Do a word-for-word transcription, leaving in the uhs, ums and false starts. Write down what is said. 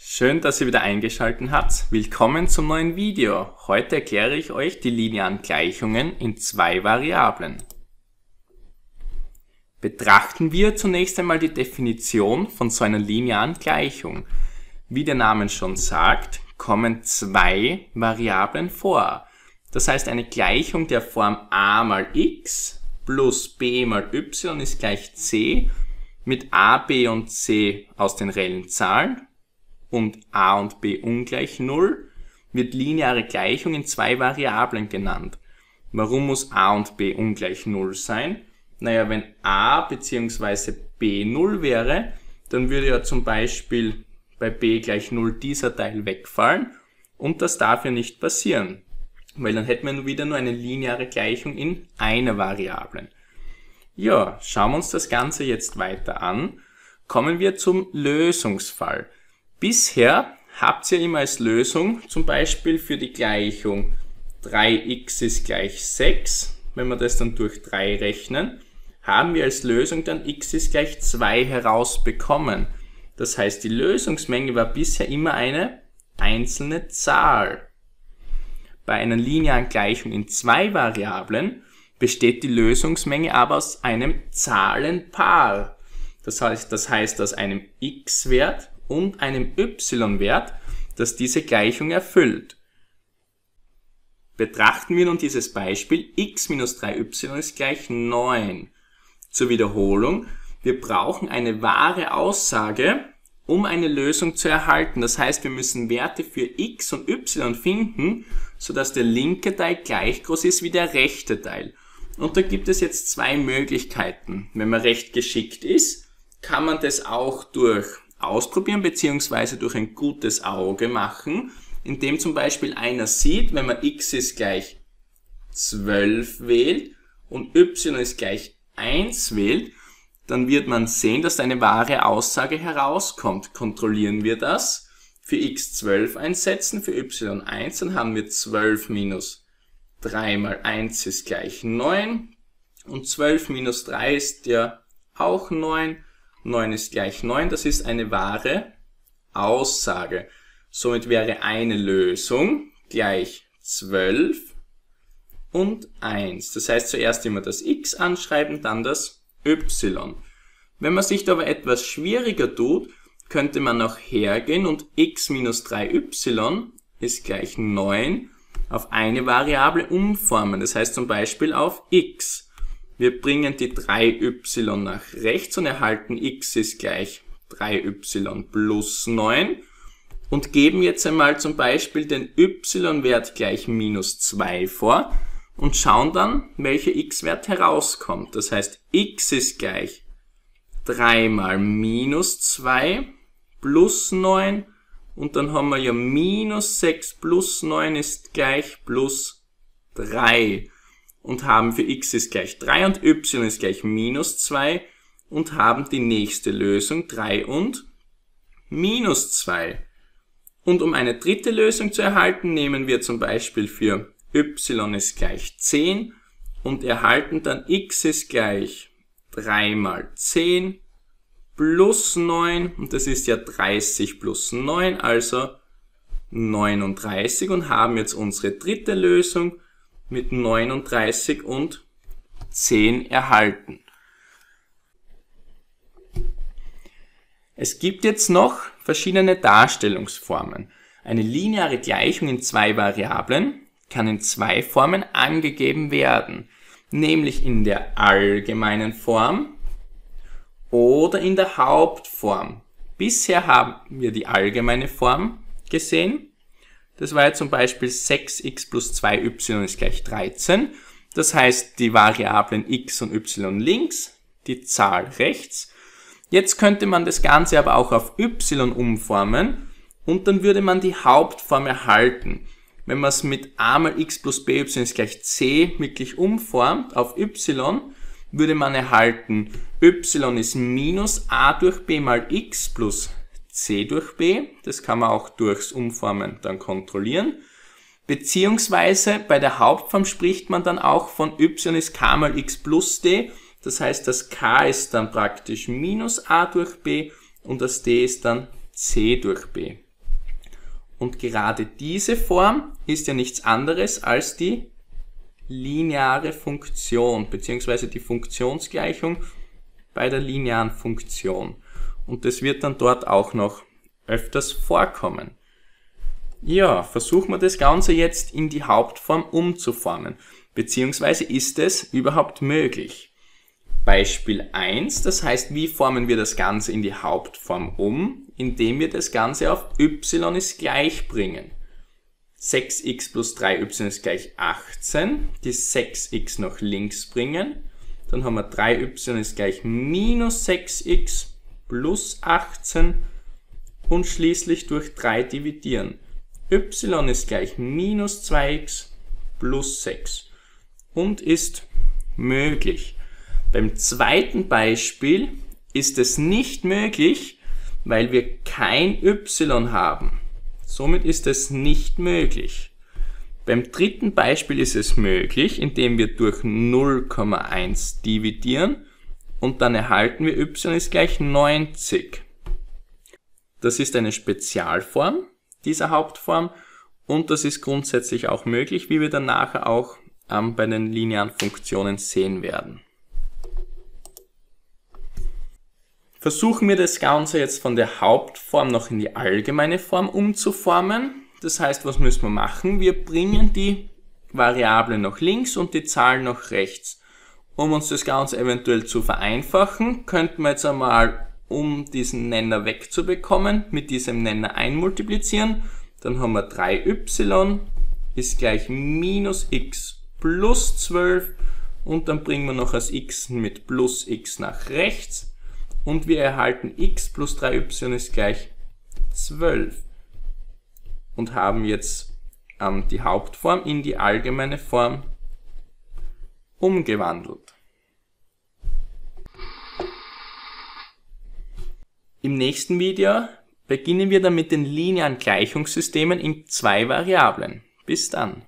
Schön, dass ihr wieder eingeschaltet habt. Willkommen zum neuen Video. Heute erkläre ich euch die linearen Gleichungen in zwei Variablen. Betrachten wir zunächst einmal die Definition von so einer linearen Gleichung. Wie der Name schon sagt, kommen zwei Variablen vor. Das heißt, eine Gleichung der Form a mal x plus b mal y ist gleich c mit a, b und c aus den reellen Zahlen und a und b ungleich null wird lineare Gleichung in zwei Variablen genannt. Warum muss a und b ungleich null sein? Naja, wenn a bzw. b null wäre, dann würde ja zum Beispiel bei b gleich null dieser Teil wegfallen und das darf ja nicht passieren, weil dann hätten wir wieder nur eine lineare Gleichung in einer Variablen. Ja, schauen wir uns das Ganze jetzt weiter an. Kommen wir zum Lösungsfall. Bisher habt ihr immer als Lösung zum Beispiel für die Gleichung drei x ist gleich sechs, wenn wir das dann durch drei rechnen, haben wir als Lösung dann x ist gleich zwei herausbekommen. Das heißt, die Lösungsmenge war bisher immer eine einzelne Zahl. Bei einer linearen Gleichung in zwei Variablen besteht die Lösungsmenge aber aus einem Zahlenpaar. Das heißt, das heißt aus einem x-Wert und einem y-Wert, das diese Gleichung erfüllt. Betrachten wir nun dieses Beispiel, x minus drei y ist gleich neun. Zur Wiederholung, wir brauchen eine wahre Aussage, um eine Lösung zu erhalten. Das heißt, wir müssen Werte für x und y finden, sodass der linke Teil gleich groß ist wie der rechte Teil. Und da gibt es jetzt zwei Möglichkeiten. Wenn man recht geschickt ist, kann man das auch durch Ausprobieren bzw. durch ein gutes Auge machen, indem zum Beispiel einer sieht, wenn man x ist gleich zwölf wählt und y ist gleich eins wählt, dann wird man sehen, dass eine wahre Aussage herauskommt. Kontrollieren wir das, für x zwölf einsetzen, für y eins, dann haben wir zwölf minus drei mal eins ist gleich neun und zwölf minus drei ist ja auch neun, neun ist gleich neun, das ist eine wahre Aussage. Somit wäre eine Lösung gleich zwölf und eins. Das heißt, zuerst immer das x anschreiben, dann das y. Wenn man sich aber etwas schwieriger tut, könnte man noch hergehen und x minus drei y ist gleich neun auf eine Variable umformen. Das heißt zum Beispiel auf x. Wir bringen die drei y nach rechts und erhalten x ist gleich drei y plus neun. Und geben jetzt einmal zum Beispiel den y-Wert gleich minus zwei vor und schauen dann, welcher x-Wert herauskommt. Das heißt, x ist gleich drei mal minus zwei plus neun und dann haben wir ja minus sechs plus neun ist gleich plus drei und haben für x ist gleich drei und y ist gleich minus zwei und haben die nächste Lösung drei und minus zwei. Und um eine dritte Lösung zu erhalten, nehmen wir zum Beispiel für y ist gleich zehn und erhalten dann x ist gleich drei mal zehn plus neun und das ist ja dreißig plus neun, also neununddreißig und haben jetzt unsere dritte Lösung mit neununddreißig und zehn erhalten. Es gibt jetzt noch verschiedene Darstellungsformen. Eine lineare Gleichung in zwei Variablen kann in zwei Formen angegeben werden, nämlich in der allgemeinen Form oder in der Hauptform. Bisher haben wir die allgemeine Form gesehen. Das war ja zum Beispiel sechs x plus zwei y ist gleich dreizehn. Das heißt, die Variablen x und y links, die Zahl rechts. Jetzt könnte man das Ganze aber auch auf y umformen und dann würde man die Hauptform erhalten. Wenn man es mit a mal x plus by ist gleich c wirklich umformt auf y, würde man erhalten y ist minus a durch b mal x plus c durch b. Das kann man auch durchs Umformen dann kontrollieren. Beziehungsweise bei der Hauptform spricht man dann auch von y ist k mal x plus d. Das heißt, das k ist dann praktisch minus a durch b und das d ist dann c durch b. Und gerade diese Form ist ja nichts anderes als die lineare Funktion, beziehungsweise die Funktionsgleichung bei der linearen Funktion. Und das wird dann dort auch noch öfters vorkommen. Ja, versuchen wir das Ganze jetzt in die Hauptform umzuformen. Beziehungsweise ist es überhaupt möglich? Beispiel eins, das heißt, wie formen wir das Ganze in die Hauptform um? Indem wir das Ganze auf y ist gleich bringen. sechs x plus drei y ist gleich achtzehn, die sechs x nach links bringen. Dann haben wir drei y ist gleich minus sechs x plus achtzehn und schließlich durch drei dividieren. Y ist gleich minus zwei x plus sechs und ist möglich. Beim zweiten Beispiel ist es nicht möglich, weil wir kein y haben. Somit ist es nicht möglich. Beim dritten Beispiel ist es möglich, indem wir durch null Komma eins dividieren und dann erhalten wir y ist gleich neunzig. Das ist eine Spezialform dieser Hauptform und das ist grundsätzlich auch möglich, wie wir dann nachher auch ähm, bei den linearen Funktionen sehen werden. Versuchen wir das Ganze jetzt von der Hauptform noch in die allgemeine Form umzuformen. Das heißt, was müssen wir machen? Wir bringen die Variable nach links und die Zahl nach rechts. Um uns das Ganze eventuell zu vereinfachen, könnten wir jetzt einmal, um diesen Nenner wegzubekommen, mit diesem Nenner einmultiplizieren. Dann haben wir drei y ist gleich minus x plus zwölf und dann bringen wir noch das x mit plus x nach rechts und wir erhalten x plus drei y ist gleich zwölf. Und haben jetzt ähm, die Hauptform in die allgemeine Form umgewandelt. Im nächsten Video beginnen wir dann mit den linearen Gleichungssystemen in zwei Variablen. Bis dann!